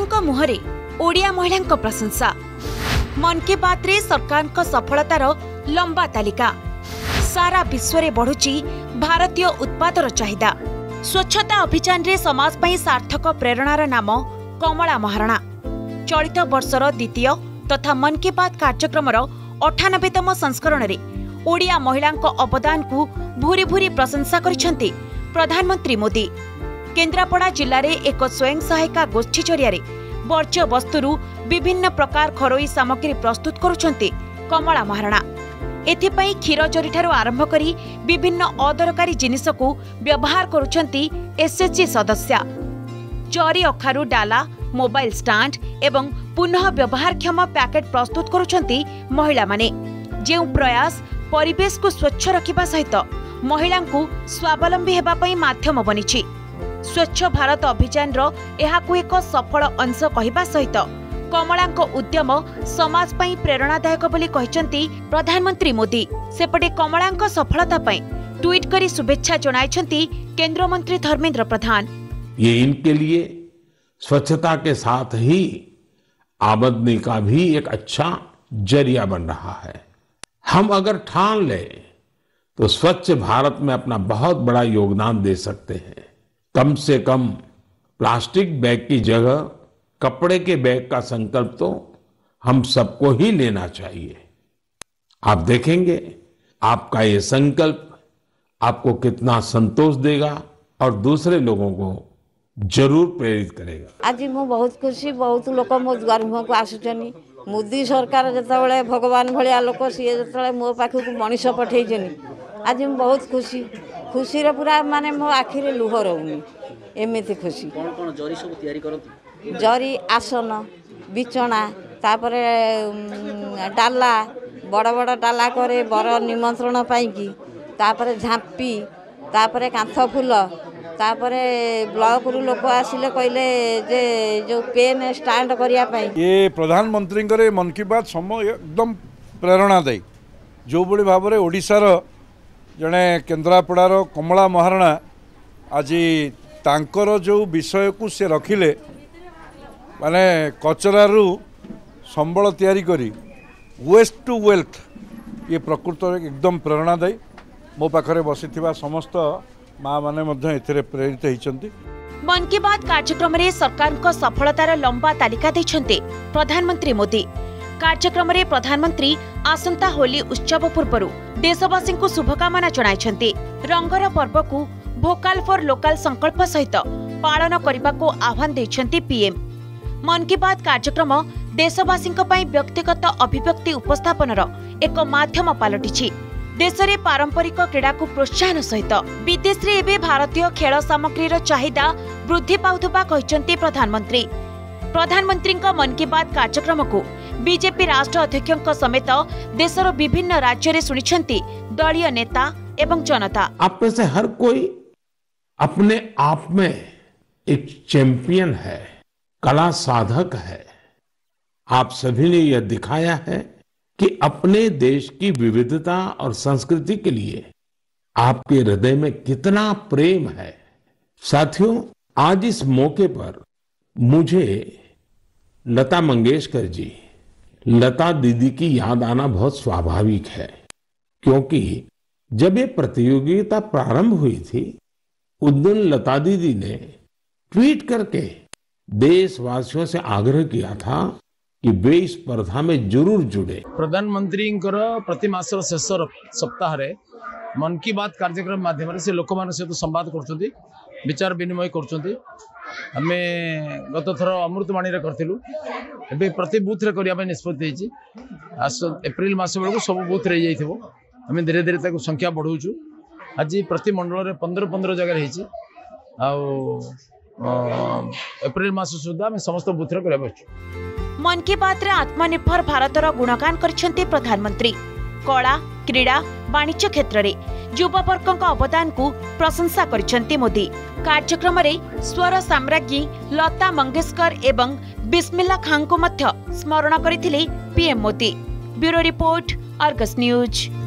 मुख्यमंत्री मुहरे ओडिया महिला प्रशंसा। मन की बात रे सरकार को सफलतार लंबा तालिका। सारा विश्व बढ़ुची भारतीय उत्पादर चाहिदा। स्वच्छता अभियान रे समाज पई सार्थक प्रेरणार नाम कमला महाराणा। चलित वर्षर द्वितीय तथा मन की बात कार्यक्रम 98तम संस्करण रे ओडिया महिला अवदान को भूरी भूरी प्रशंसा करिसेंती प्रधानमंत्री मोदी। केन्द्रापड़ा जिले में एक स्वयं सहायिका गोष्ठी जरिया बर्ज्य वस्तुरु विभिन्न प्रकार घरोई सामग्री प्रस्तुत करुछंती कमला महाराणा। एथिपाई क्षीर चोरी ठारू आरंभ करी विभिन्न अदरकारी जिनिस को व्यवहार करुछंती एसएचजी सदस्य। चोरी अखारू डाला मोबाइल स्टैंड एवं पुनः व्यवहारक्षम पैकेट प्रस्तुत करुछंती महिला माने। जेउ प्रयास परिवेश को स्वच्छ रखिबा सहित महिला को स्वावलंबी हेबा पई माध्यम बनिछि। स्वच्छ भारत अभियान रो एहाकु एक सफल अंश कहिबा सहित कमलांक उद्यम समाज पई प्रेरणादायक बोली कहिसंती प्रधानमंत्री मोदी। सेपटे कमलांक सफलता पई ट्वीट करी शुभेच्छा जणाइसंती केंद्र मंत्री धर्मेंद्र प्रधान। ये इनके लिए स्वच्छता के साथ ही आमदनी का भी एक अच्छा जरिया बन रहा है। हम अगर ठान ले तो स्वच्छ भारत में अपना बहुत बड़ा योगदान दे सकते हैं। कम से कम प्लास्टिक बैग की जगह कपड़े के बैग का संकल्प तो हम सबको ही लेना चाहिए। आप देखेंगे आपका ये संकल्प आपको कितना संतोष देगा और दूसरे लोगों को जरूर प्रेरित करेगा। आज मैं बहुत खुशी, बहुत लोग मो गर्भ को आसुचनी। मोदी सरकार जिते भगवान भाया लोक सी जो मो पाखक मनीष पठेजनी, आज मैं बहुत खुशी। खुशी रे पूरा माने मो आखिरे लुह रहूनी, एमती खुशी। जरी सब तैयारी करत, जरी आसन बिचना, तापर डाला, बड़ बड़ डाला करे बर निमंत्रण पाई की, तापर झांपी, तापर कांथ फूल, तापर ब्लॉक रु लोक आसिले कहले जे जो पेन स्टैंड करिया पाई। ये प्रधानमंत्री करे मन की बात समय एकदम प्रेरणा दे। जो बड़ी भाव रे ओडिसा रो जड़े केन्द्रापड़ार कमला महाराणा आज तांकर जो विषय को से रखिले माने कचरारू संबल तैयारी करी वेस्ट टू वेल्थ, ये प्रकृत एकदम प्रेरणादायी। मो पाखरे बसिथिबा समस्त माँ माने मध्य एथिरे प्रेरित होइछंती। मन की बात कार्यक्रम रे सरकार को सफलतार लंबा तालिका दैछंती प्रधानमंत्री मोदी। कार्यक्रम रे प्रधानमंत्री आसंता होली उत्सव पूर्व देशवासी को शुभकामना जणाइछंती। रंगर पर्व को भोकाल फॉर लोकल संकल्प सहित पालन करने को आह्वान देछंती पीएम। मन की बात कार्यक्रम देशवासी व्यक्तिगत अभिव्यक्ति उपस्थापनर एक माध्यम पलटिछि। देश में पारंपरिक क्रीड़ा को प्रोत्साहन सहित विदेश में एवं भारतीय खेल सामग्री चाहिदा वृद्धि पाउथबा कहिसंती प्रधानमंत्री। प्रधानमंत्री मन की बात कार्यक्रम को बीजेपी राष्ट्र अध्यक्ष समेत देशर विभिन्न राज्य में सुनिछंती दलीय नेता एवं जनता। आप में से हर कोई अपने आप में एक चैंपियन है, कला साधक है। आप सभी ने यह दिखाया है कि अपने देश की विविधता और संस्कृति के लिए आपके हृदय में कितना प्रेम है। साथियों, आज इस मौके पर मुझे लता मंगेशकर जी, लता दीदी की याद आना बहुत स्वाभाविक है, क्योंकि जब ये प्रतियोगिता प्रारंभ हुई थी उस दिन लता दीदी ने ट्वीट करके देशवासियों से आग्रह किया था कि वे इस स्पर्धा में जरूर जुड़े। प्रधानमंत्री प्रतिमासर शेष सप्ताह रे मन की बात कार्यक्रम माध्यम से लोक मान सहित संवाद कर विचार विनिमय कर आमे गत थर अमृतवाणी करूँ ए प्रति बुथ रे निष्पत्ति एप्रिल मस बेलू सब बुथ रही जाइए। आम धीरे धीरे संख्या बढ़ाऊ। आज प्रति मंडल में 15-15 जगह रही एप्रिल मस सुधा आम समस्त बुथ रे। मन की बात रे आत्मनिर्भर भारतर गुणगान करछंती प्रधानमंत्री। कला, क्रीड़ा, वाणिज्य क्षेत्र में युववर्ग अवदान को प्रशंसा करछंती मोदी। कार्यक्रम में स्वर साम्राज्ञी लता मंगेशकर एवं बिस्मिल्ला खान को मध्य स्मरण करथिले PM Modi. Bureau report, Argus news.